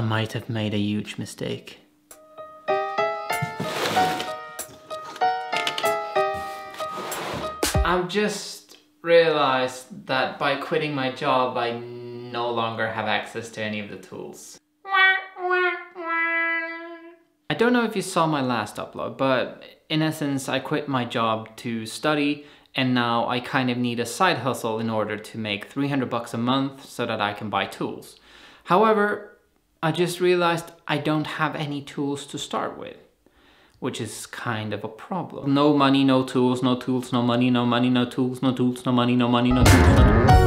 I might have made a huge mistake. I've just realized that by quitting my job, I no longer have access to any of the tools. I don't know if you saw my last upload, but in essence, I quit my job to study, and now I kind of need a side hustle in order to make 300 bucks a month so that I can buy tools. However, I just realized I don't have any tools to start with, which is kind of a problem. No money, no tools, no tools, no money, no money, no tools, no tools, no money, no money, no tools, no tools.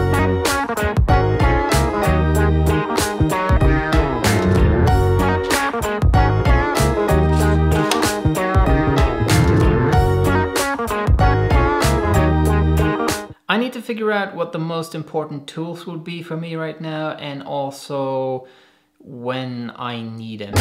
I need to figure out what the most important tools would be for me right now, and also when I need them.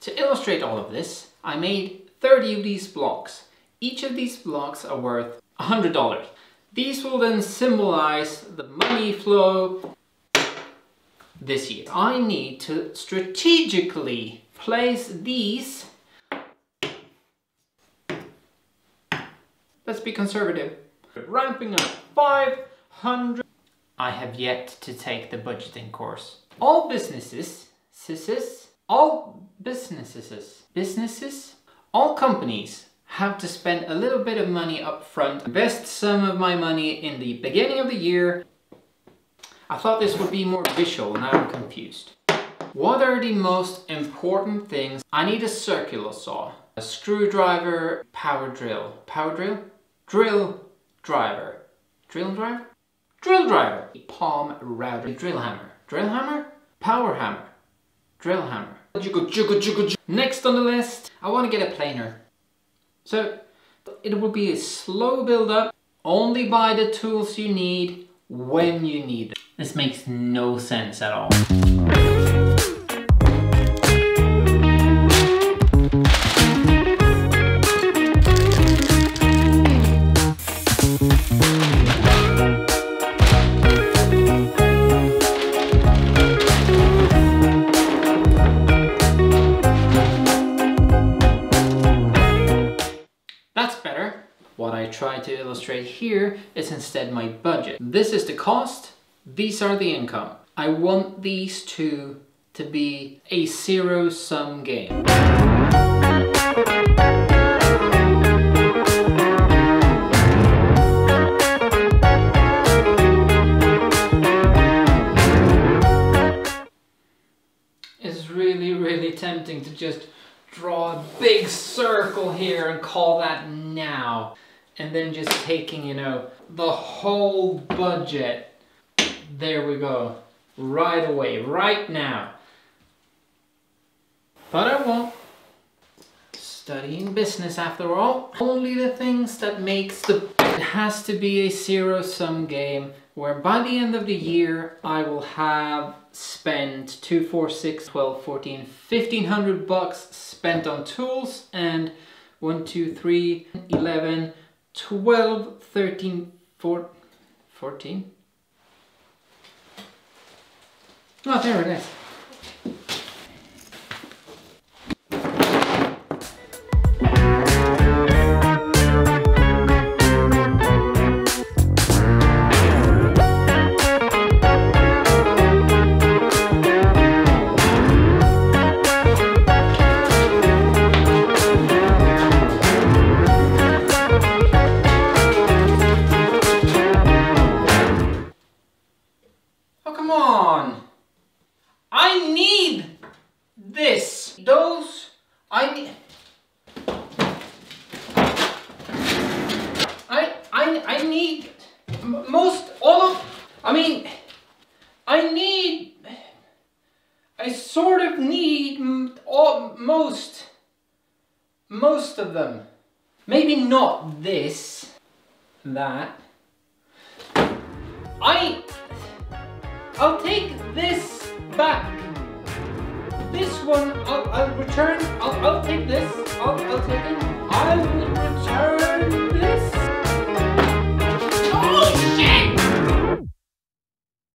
To illustrate all of this, I made 30 of these blocks. Each of these blocks are worth $100. These will then symbolize the money flow this year. I need to strategically place these. Let's be conservative. Ramping up 500. I have yet to take the budgeting course. All companies have to spend a little bit of money up front. Invest some of my money in the beginning of the year. I thought this would be more visual, now I'm confused. What are the most important things? I need a circular saw, a screwdriver, drill driver, a palm router, a drill hammer, power hammer, drill hammer. Next on the list, I want to get a planer. So, it will be a slow build-up. Only buy the tools you need when you need them. This makes no sense at all. What I try to illustrate here is instead my budget. This is the cost, these are the income. I want these two to be a zero-sum game. It's really, really tempting to just draw a big circle here and call that now. And then just taking, you know, the whole budget. There we go. Right away, right now. But I won't. Studying business after all. Only the things that makes the... It has to be a zero-sum game where by the end of the year I will have spent 2, 4, 6, 12, 14, 1500 bucks spent on tools and 1, 2, 3, 11, 12, 13, 14. Oh, there it is. Most of them. Maybe not this, that. I'll take this back. This one, I'll return. I'll take this. I'll take it.